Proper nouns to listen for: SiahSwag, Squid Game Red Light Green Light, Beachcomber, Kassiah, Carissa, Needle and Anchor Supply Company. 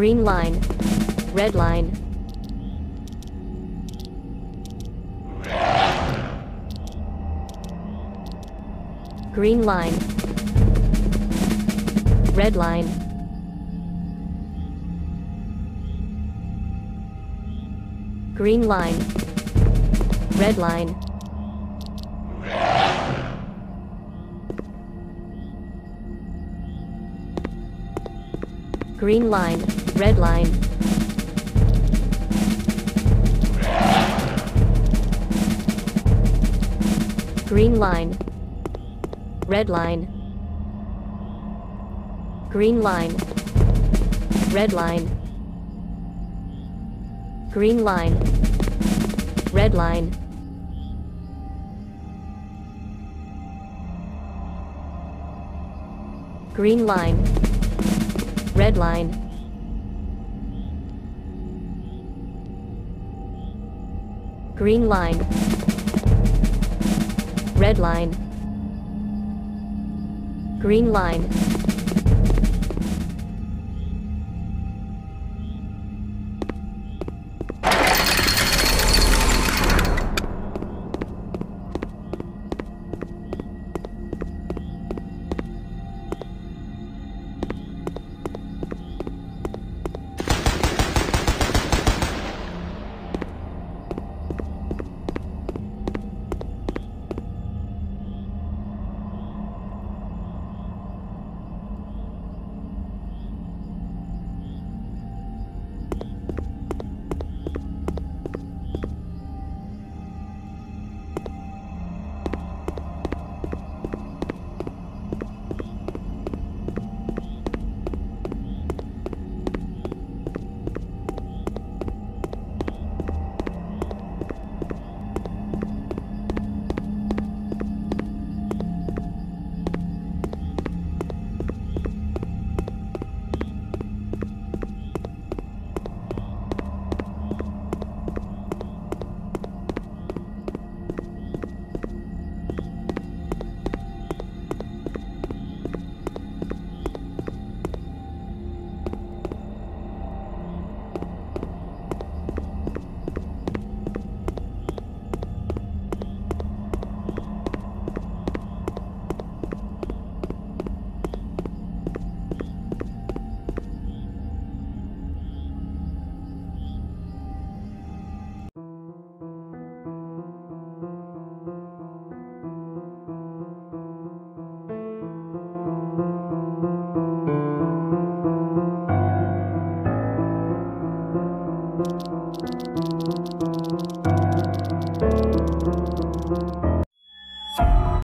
Green line. Red line. Green line. Red line. Green line. Red line. Green line. Red line. Green line. Red line. Green line. Red line. Green line. Red line. Green line. Red line. Green line. Red line. Green line.